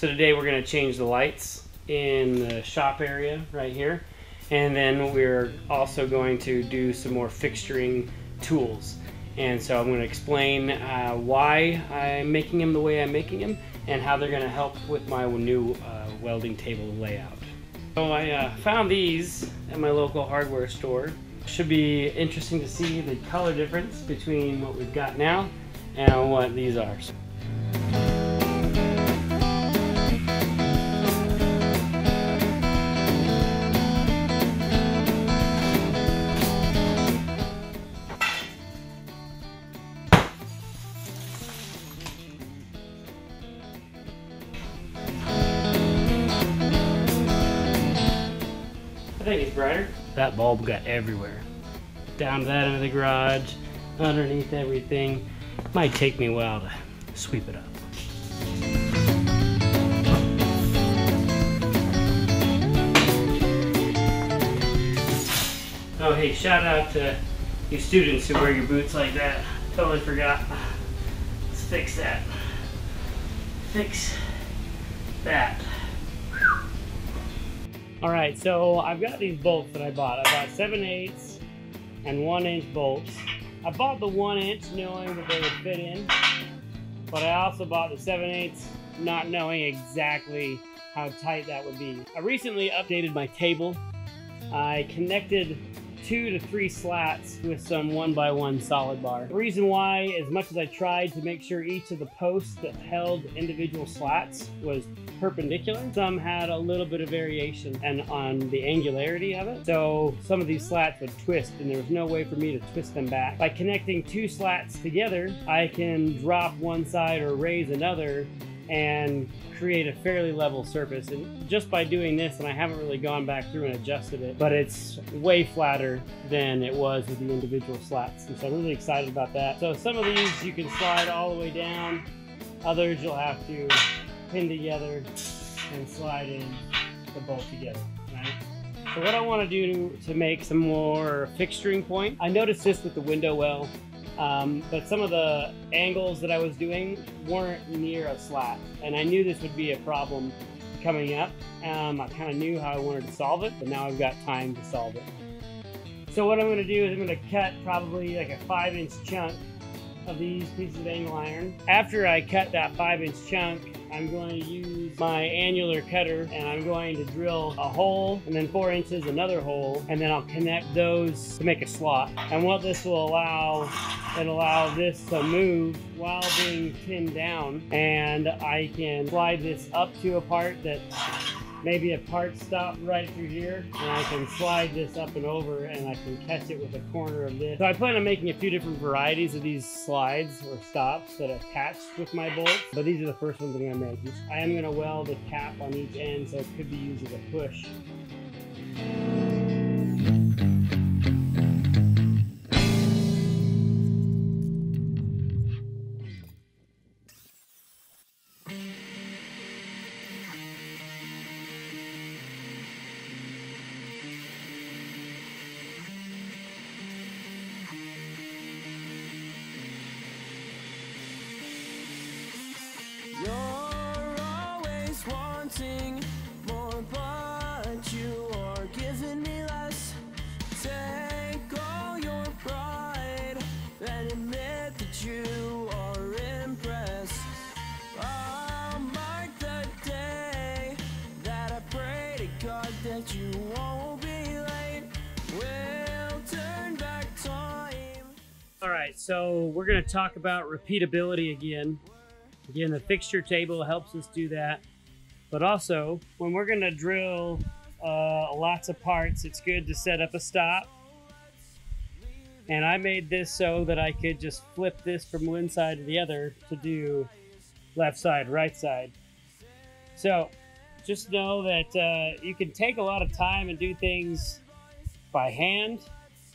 So today we're going to change the lights in the shop area right here, and then we're also going to do some more fixturing tools. And so I'm going to explain why I'm making them the way I'm making them and how they're going to help with my new welding table layout. So I found these at my local hardware store. Should be interesting to see the color difference between what we've got now and what these are. I think it's brighter. That bulb got everywhere. Down to that end of the garage, underneath everything. Might take me a while to sweep it up. Oh hey, shout out to you students who wear your boots like that. Totally forgot. Let's fix that. Fix that. Alright, so I've got these bolts that I bought. I bought 7/8 and 1-inch bolts. I bought the 1-inch knowing that they would fit in, but I also bought the 7/8 not knowing exactly how tight that would be. I recently updated my table. I connected 2 to 3 slats with some 1x1 solid bar. The reason why, as much as I tried to make sure each of the posts that held individual slats was perpendicular, some had a little bit of variation and on the angularity of it, so some of these slats would twist and there was no way for me to twist them back. By connecting 2 slats together, I can drop one side or raise another and create a fairly level surface. And just by doing this, and I haven't really gone back through and adjusted it, but it's way flatter than it was with the individual slats, and so I'm really excited about that. So some of these you can slide all the way down, others you'll have to pin together and slide in the bolt together, right? So what I want to do to make some more fixturing point, I noticed this with the window well, but some of the angles that I was doing weren't near a slat, and I knew this would be a problem coming up. I kind of knew how I wanted to solve it, but now I've got time to solve it. So what I'm going to do is I'm going to cut probably like a 5-inch chunk of these pieces of angle iron. After I cut that 5-inch chunk, I'm going to use my annular cutter and I'm going to drill a hole and then 4 inches another hole, and then I'll connect those to make a slot. And what this will allow, it'll allow this to move while being pinned down, and I can slide this up to a part that maybe a part stopped right through here, and I can slide this up and over and I can catch it with a corner of this. So I plan on making a few different varieties of these slides or stops that attach with my bolts, but these are the first ones I'm going to make. I am going to weld a cap on each end so it could be used as a push. More, but you are giving me less. Take all your pride and admit that you are impressed. I'll mark the day that I pray to God that you won't be late. We'll turn back time. All right, so we're going to talk about repeatability again. Again, the fixture table helps us do that. But also, when we're gonna drill lots of parts, it's good to set up a stop. And I made this so that I could just flip this from one side to the other to do left side, right side. So just know that you can take a lot of time and do things by hand,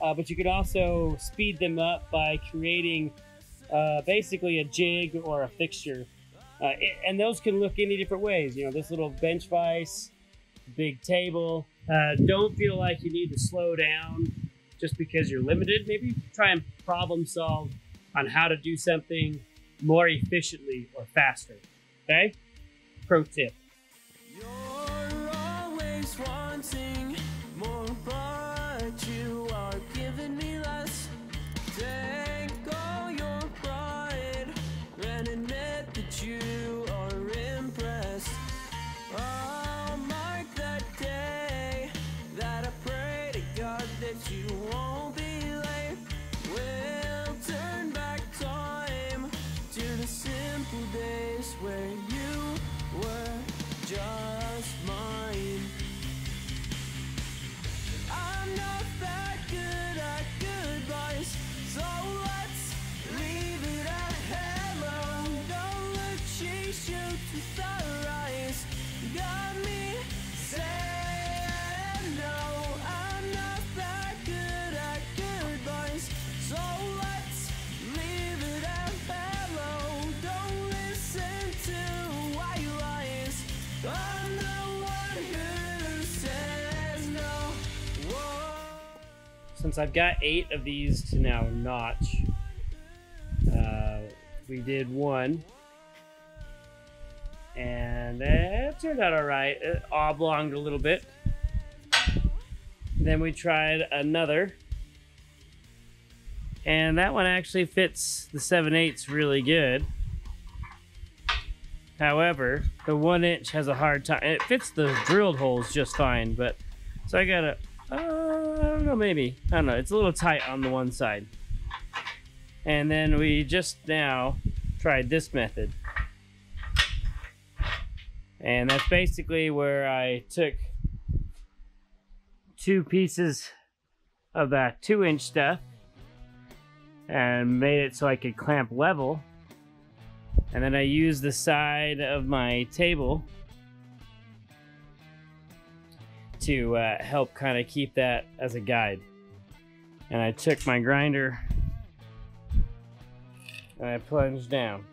but you can also speed them up by creating basically a jig or a fixture. And those can look any different ways. You know, this little bench vise, big table. Don't feel like you need to slow down just because you're limited. Maybe try and problem solve on how to do something more efficiently or faster, okay? pro tip. You're always wanting more, but you are giving me less. Take all your pride and admit that you are impressed. I'll mark that day that I pray to God that you won't be late. We'll turn back time to the simple days where you were just mine. I'm not that good at goodbyes, so let's leave it at hello. Don't look, she shoots with her eyes. Got me saying no. I'm not that good at goodbyes, so let's leave it at hello. Don't listen to white lies. I'm the one who says no. Whoa. Since I've got 8 of these to now notch, we did one. And it turned out all right. It oblonged a little bit. Then we tried another. And that one actually fits the 7/8 really good. However, the 1" has a hard time. It fits the drilled holes just fine, but so I gotta, I don't know, maybe. I don't know, it's a little tight on the one side. And then we just now tried this method. And that's basically where I took 2 pieces of that 2" stuff and made it so I could clamp level. And then I used the side of my table to help kind of keep that as a guide. And I took my grinder and I plunged down,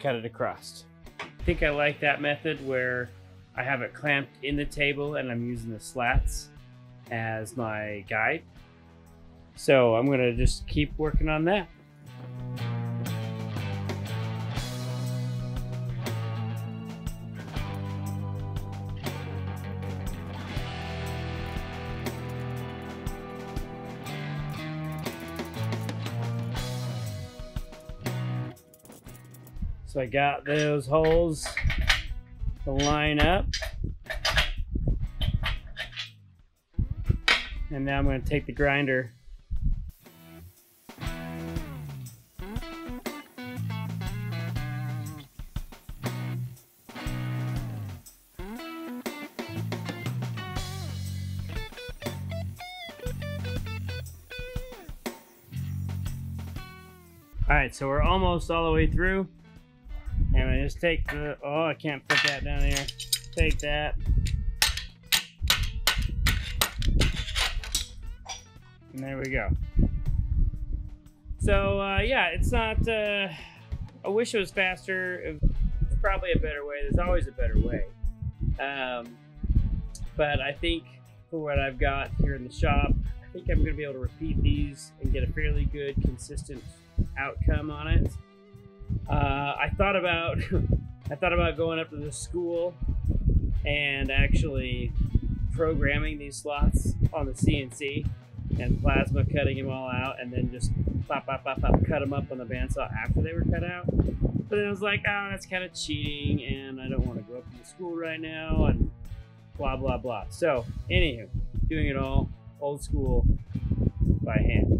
cut it across. I think I like that method where I have it clamped in the table and I'm using the slats as my guide. So I'm gonna just keep working on that. So I got those holes to line up. And now I'm going to take the grinder. All right, so we're almost all the way through. And I just take the, oh, I can't put that down there. Take that. And there we go. So yeah, it's not, I wish it was faster. It's probably a better way. There's always a better way. But I think for what I've got here in the shop, I think I'm gonna be able to repeat these and get a fairly good, consistent outcome on it. I thought about going up to the school and actually programming these slots on the CNC and plasma cutting them all out, and then just pop, pop, pop, pop, cut them up on the bandsaw after they were cut out. But then I was like, oh, that's kind of cheating, and I don't want to go up to the school right now, and blah, blah, blah. So, anywho, doing it all old school by hand.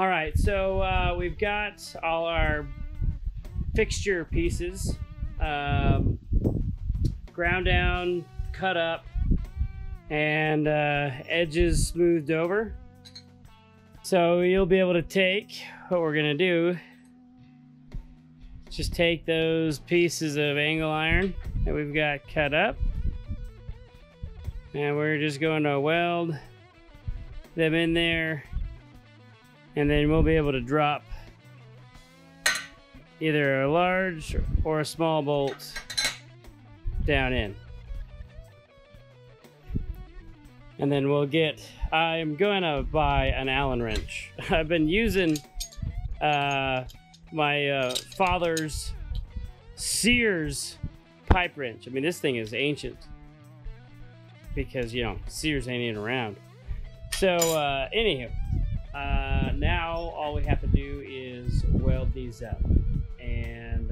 All right, so we've got all our fixture pieces, ground down, cut up, and edges smoothed over. So you'll be able to take, what we're gonna do, just take those pieces of angle iron that we've got cut up, and we're just going to weld them in there, and then we'll be able to drop either a large or a small bolt down in. And then we'll get, I'm going to buy an Allen wrench. I've been using my father's Sears pipe wrench. I mean, this thing is ancient because, you know, Sears ain't even around. So anywho, now all we have to do is weld these up. And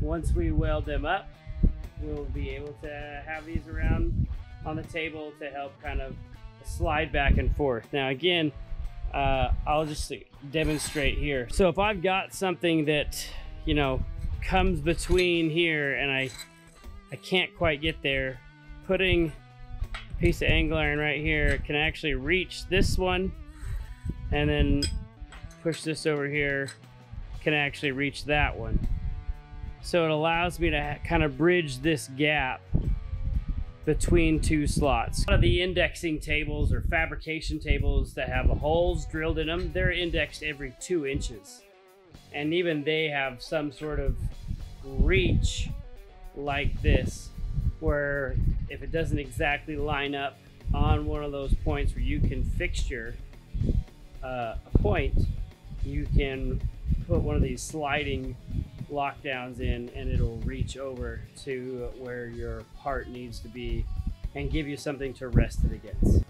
once we weld them up, we'll be able to have these around on the table to help kind of slide back and forth. Now again, I'll just demonstrate here. So if I've got something that, you know, comes between here and I can't quite get there, putting a piece of angle iron right here can actually reach this one, and then push this over here, can actually reach that one. So it allows me to kind of bridge this gap between two slots. A lot of the indexing tables or fabrication tables that have holes drilled in them, they're indexed every 2 inches. And even they have some sort of reach like this, where if it doesn't exactly line up on one of those points where you can fixture a point, you can put one of these sliding lockdowns in and it'll reach over to where your part needs to be and give you something to rest it against.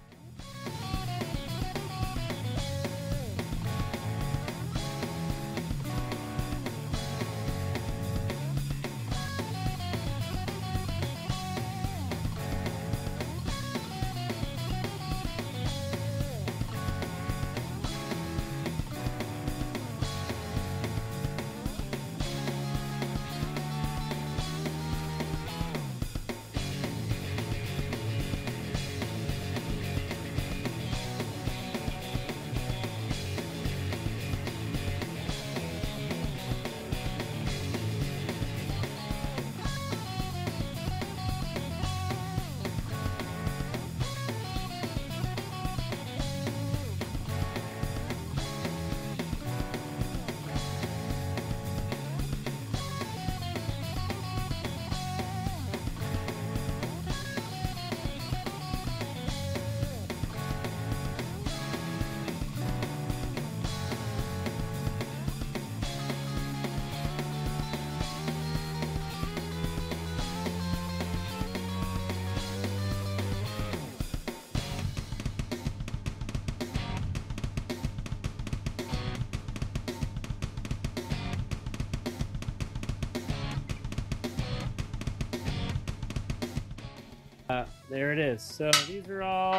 There it is. So these are all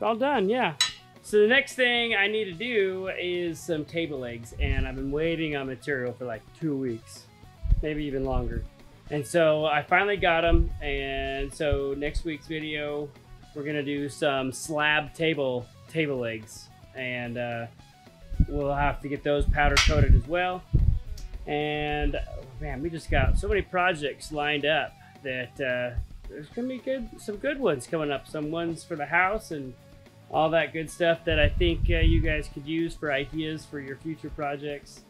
done, yeah. So the next thing I need to do is some table legs, and I've been waiting on material for like 2 weeks, maybe even longer. And so I finally got them, and so next week's video, we're gonna do some slab table legs, and we'll have to get those powder coated as well. And oh man, we just got so many projects lined up that there's gonna be some good ones coming up, some ones for the house and all that good stuff that I think you guys could use for ideas for your future projects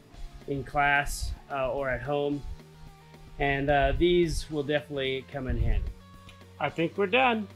in class or at home. And these will definitely come in handy. I think we're done.